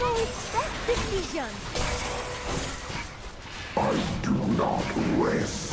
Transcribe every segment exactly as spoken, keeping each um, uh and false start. always best decision. I do not rest.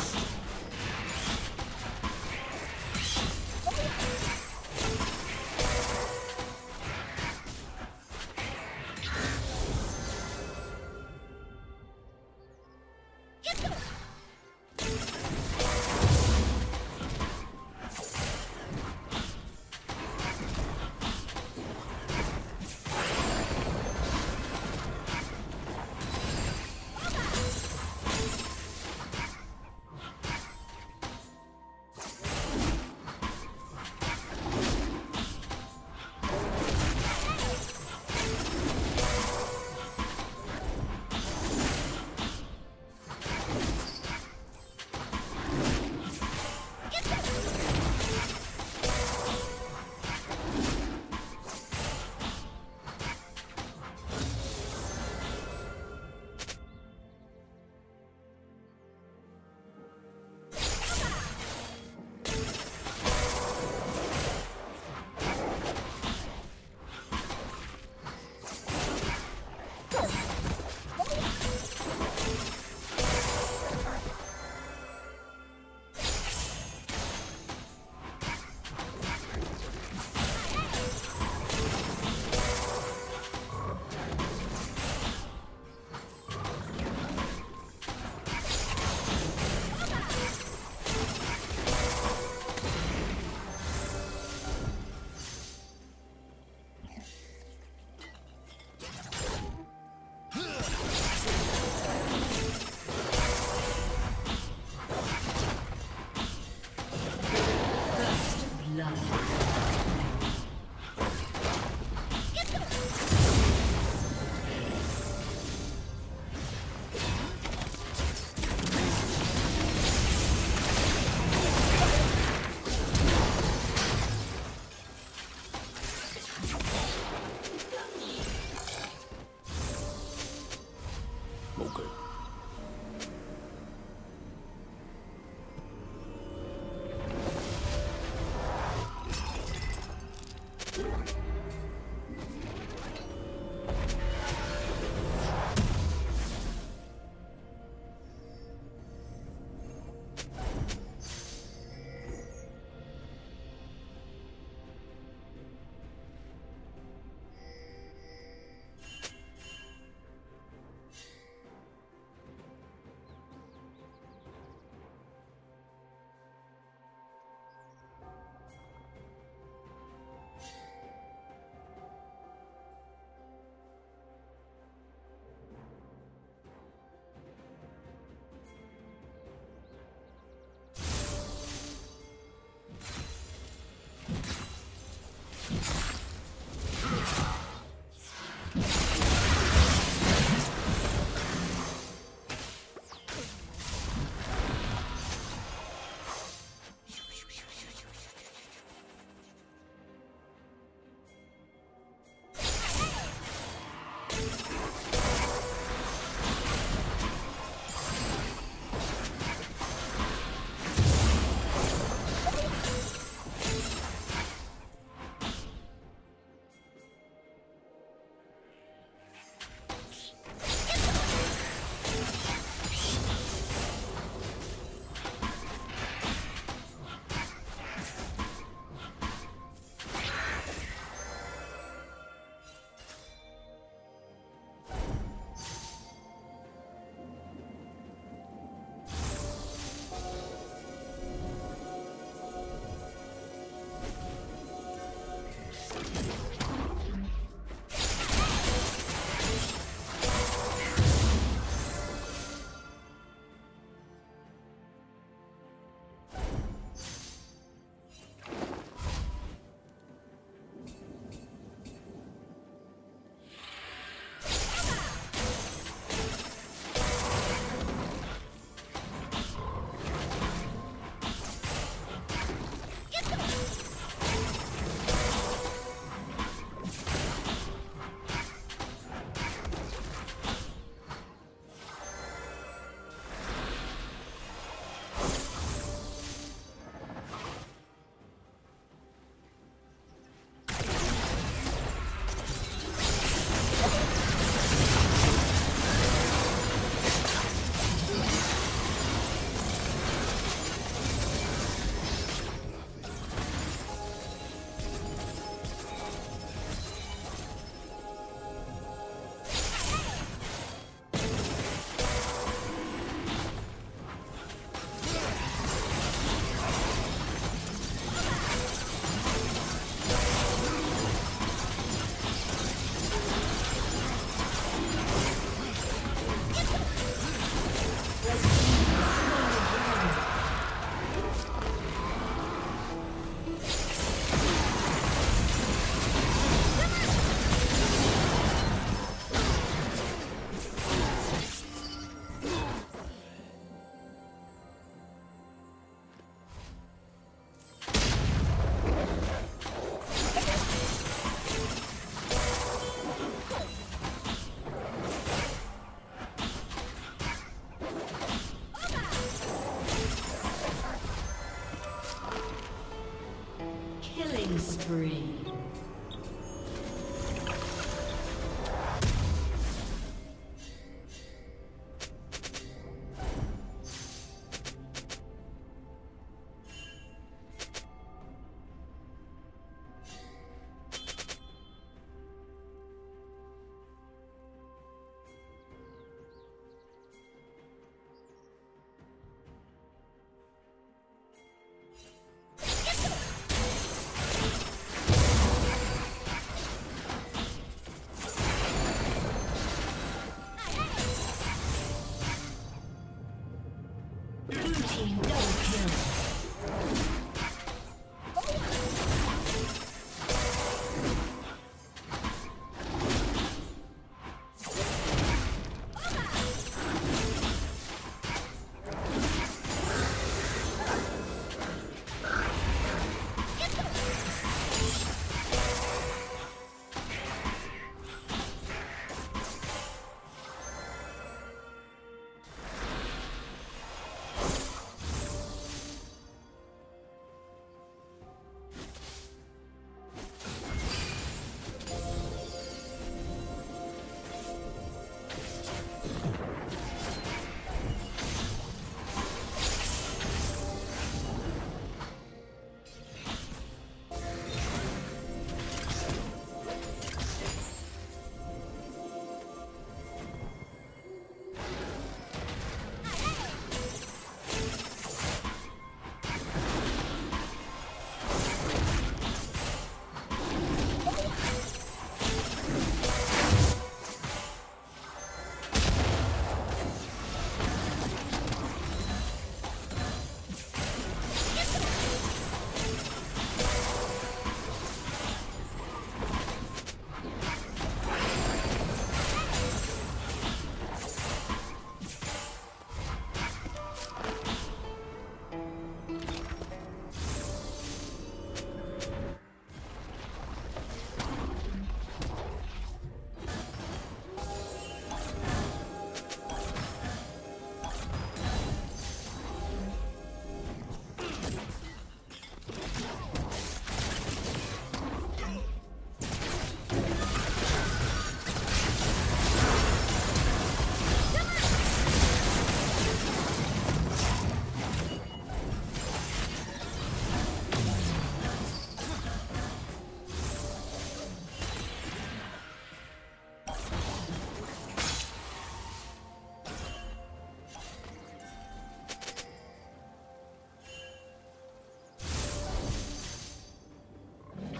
Team double kill.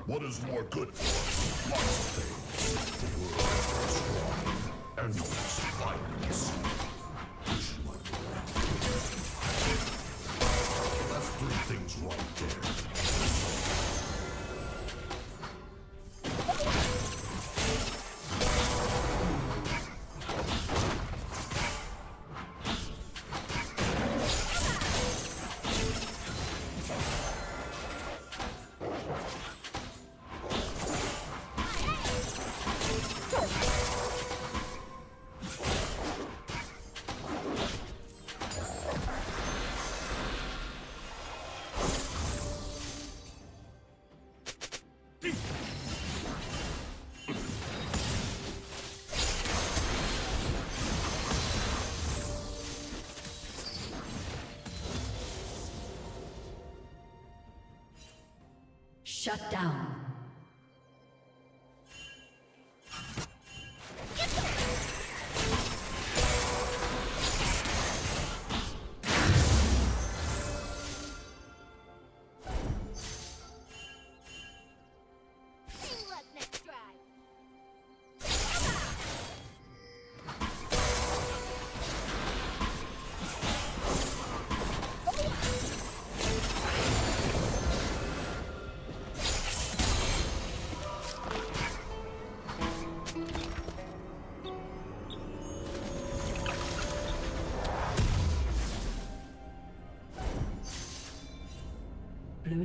What is more good for us? Lots of things. The world is strong and endless violence. Shut down. Blue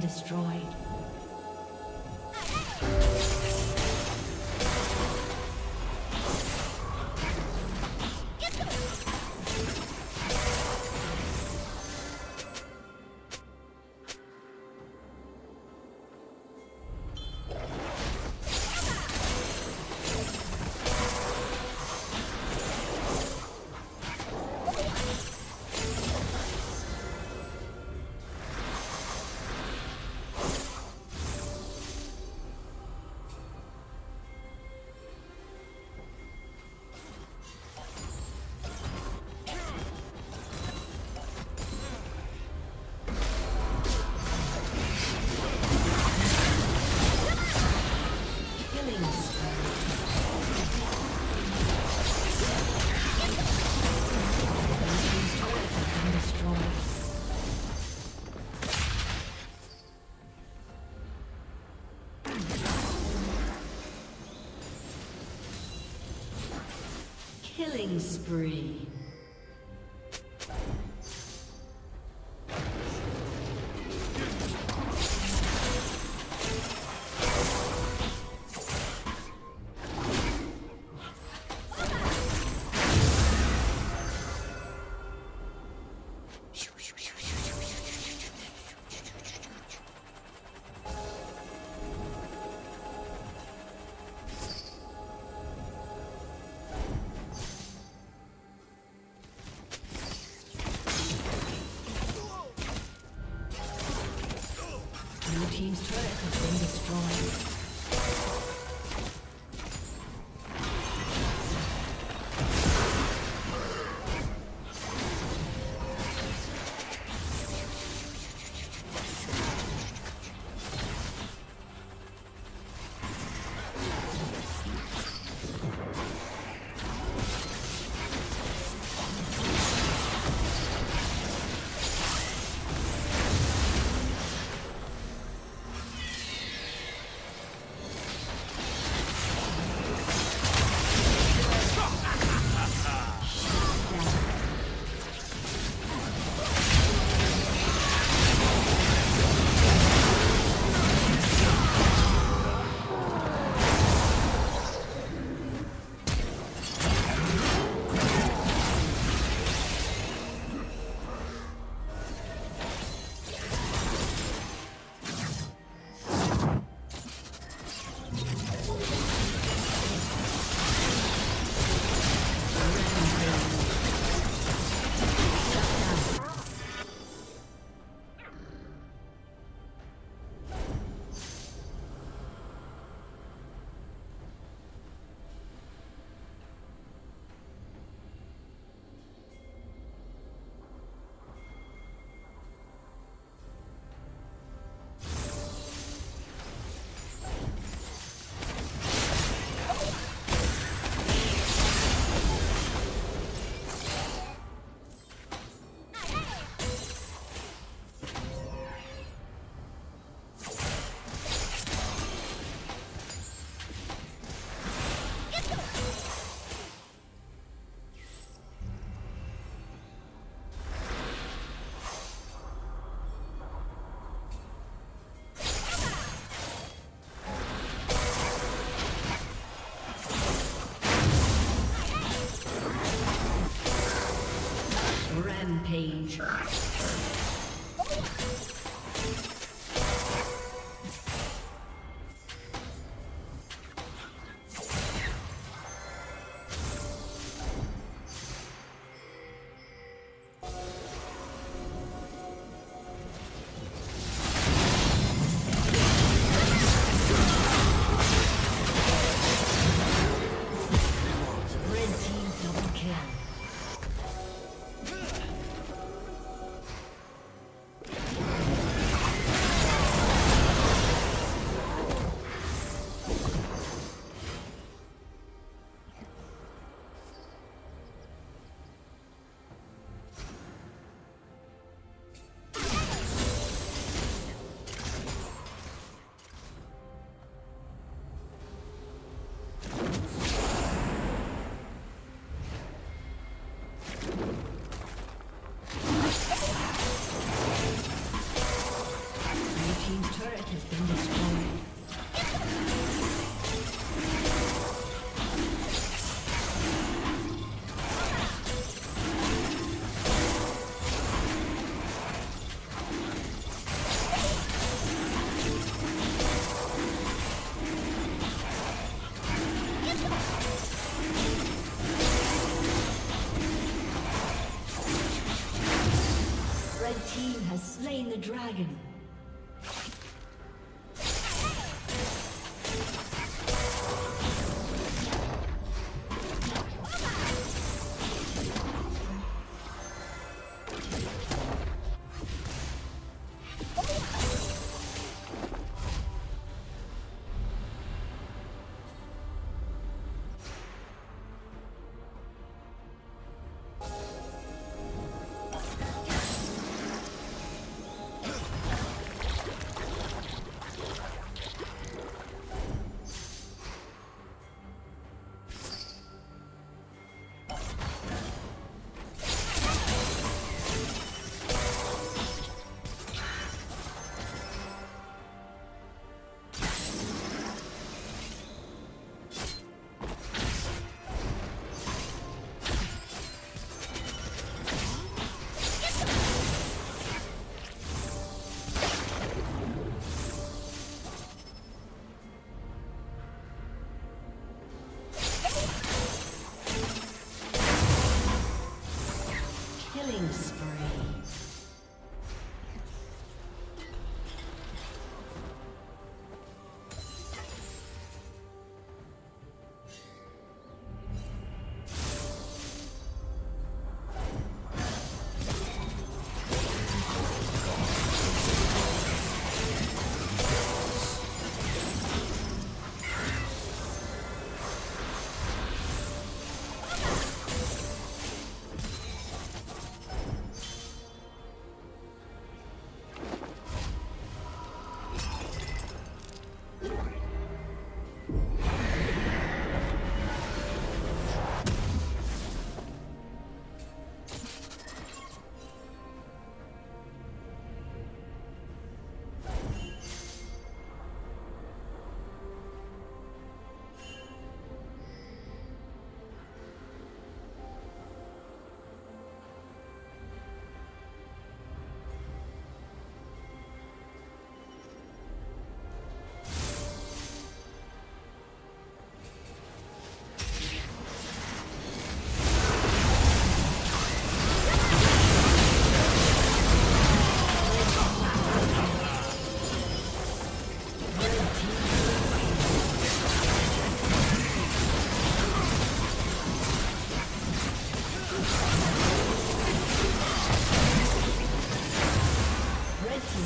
Destroyed. Killing spree. Team's turret has been destroyed. Rampage. The dragon.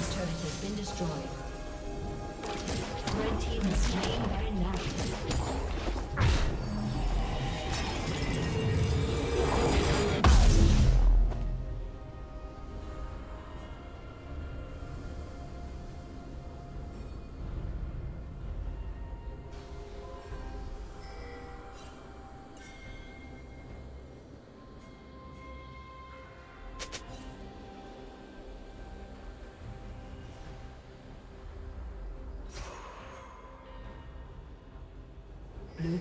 team's turret has been destroyed. Red team is slain by now. Blue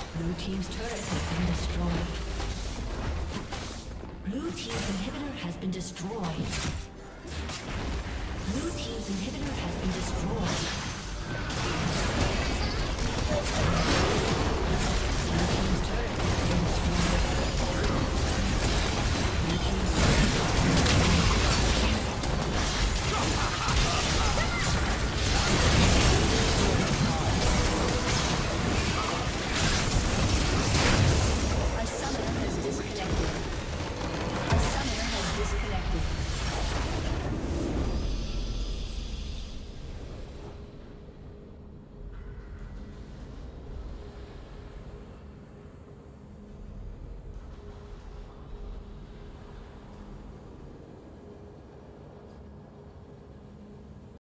Blue team's turret has been destroyed. Blue team's inhibitor has been destroyed. Blue team's inhibitor has been destroyed.